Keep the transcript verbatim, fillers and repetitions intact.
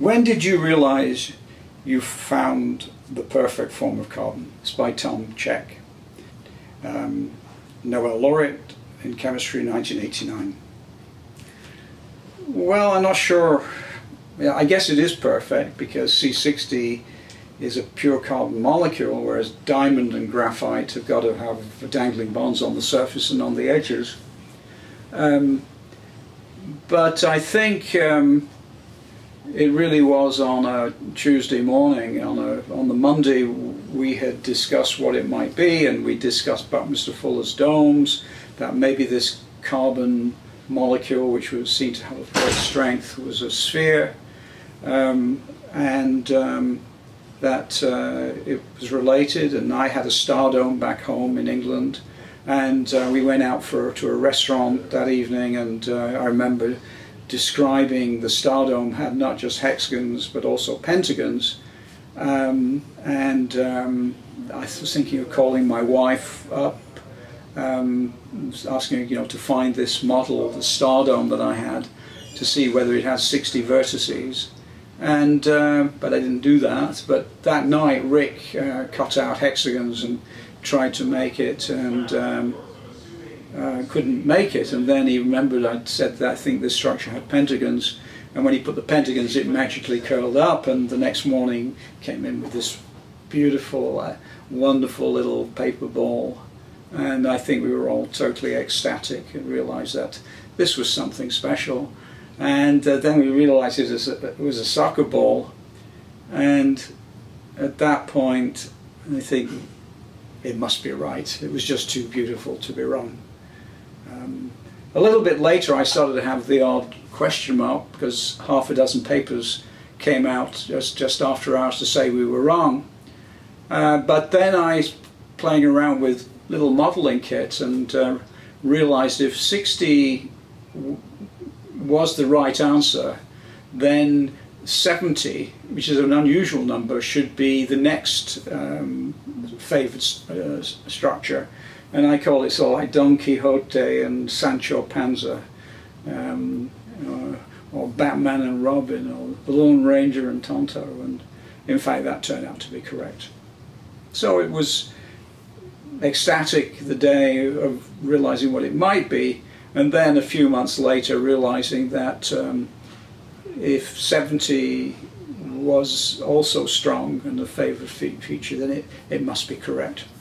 When did you realize you found the perfect form of carbon? It's by Tom Cech. Um, Nobel laureate in chemistry in nineteen eighty-nine. Well, I'm not sure. Yeah, I guess it is perfect because C sixty is a pure carbon molecule, whereas diamond and graphite have got to have dangling bonds on the surface and on the edges. Um, but I think um, it really was on a Tuesday morning. On a on the Monday, we had discussed what it might be, and we discussed about Mister Fuller's domes, that maybe this carbon molecule, which was seen to have great strength, was a sphere, um, and um, that uh, it was related. And I had a star dome back home in England, and uh, we went out for to a restaurant that evening, and uh, I remember describing the star dome had not just hexagons but also pentagons, um, and um, I was thinking of calling my wife up, Um, asking you know to find this model of the star dome that I had to see whether it has sixty vertices, and uh, but I didn't do that. But that night Rick uh, cut out hexagons and tried to make it, and um, uh, couldn't make it, and then he remembered I'd said that I think this structure had pentagons, and when he put the pentagons it magically curled up, and the next morning came in with this beautiful uh, wonderful little paper ball. And I think we were all totally ecstatic and realized that this was something special. And uh, then we realized it was, a, it was a soccer ball. And at that point, I think it must be right. It was just too beautiful to be wrong. Um, a little bit later, I started to have the odd question mark because half a dozen papers came out just, just after ours to say we were wrong. Uh, but then I, playing around with little modeling kit, and uh, realized if sixty w was the right answer, then seventy, which is an unusual number, should be the next um, favored uh, structure. And I call it sort of like Don Quixote and Sancho Panza, um, or, or Batman and Robin, or the Lone Ranger and Tonto, and in fact that turned out to be correct. So it was ecstatic the day of realizing what it might be, and then a few months later realizing that um, if seventy was also strong and the favored feature, then it, it must be correct.